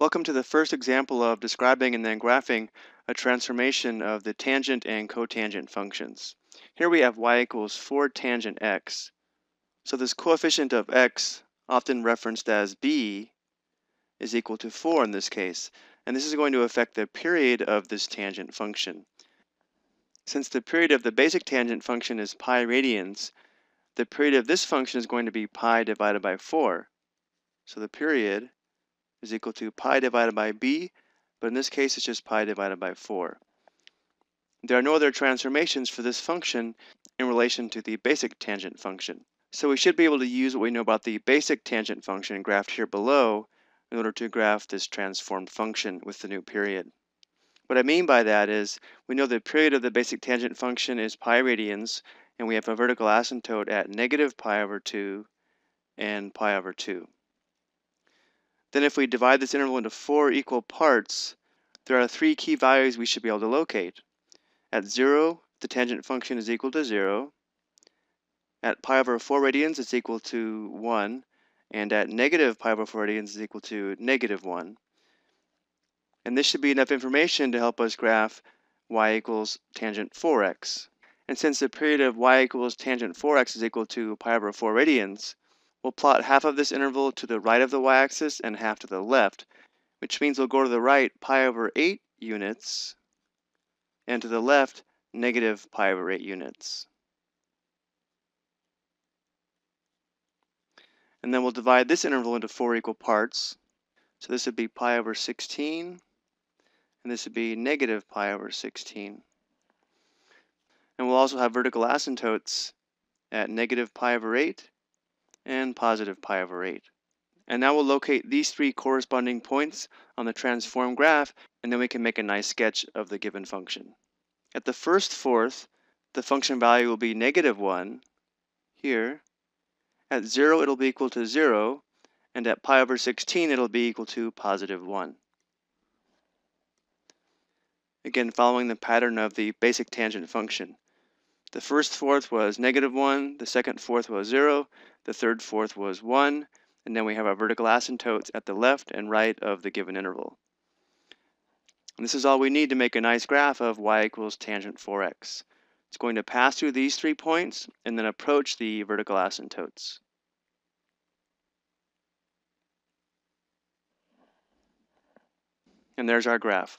Welcome to the first example of describing and then graphing a transformation of the tangent and cotangent functions. Here we have y equals 4 tangent x. So this coefficient of x, often referenced as b, is equal to 4 in this case. And this is going to affect the period of this tangent function. Since the period of the basic tangent function is pi radians, the period of this function is going to be pi divided by 4. So the period is equal to pi divided by b, but in this case it's just pi divided by 4. There are no other transformations for this function in relation to the basic tangent function. So we should be able to use what we know about the basic tangent function graphed here below in order to graph this transformed function with the new period. What I mean by that is we know the period of the basic tangent function is pi radians, and we have a vertical asymptote at negative pi over 2 and pi over 2. Then if we divide this interval into 4 equal parts, there are 3 key values we should be able to locate. At 0, the tangent function is equal to 0. At pi over 4 radians, it's equal to 1. And at negative pi over 4 radians is equal to negative 1. And this should be enough information to help us graph y equals tangent 4x. And since the period of y equals tangent 4x is equal to pi over 4 radians, we'll plot half of this interval to the right of the y-axis and half to the left, which means we'll go to the right pi over 8 units, and to the left negative pi over 8 units. And then we'll divide this interval into 4 equal parts. So this would be pi over 16, and this would be negative pi over 16. And we'll also have vertical asymptotes at negative pi over 8, and positive pi over 8. And now we'll locate these 3 corresponding points on the transform graph, and then we can make a nice sketch of the given function. At the first fourth, the function value will be negative 1 here. At 0, it'll be equal to 0, and at pi over 16, it'll be equal to positive 1. Again, following the pattern of the basic tangent function. The first fourth was negative 1, the second fourth was 0, the third fourth was 1, and then we have our vertical asymptotes at the left and right of the given interval. And this is all we need to make a nice graph of y equals tangent 4x. It's going to pass through these 3 points and then approach the vertical asymptotes. And there's our graph.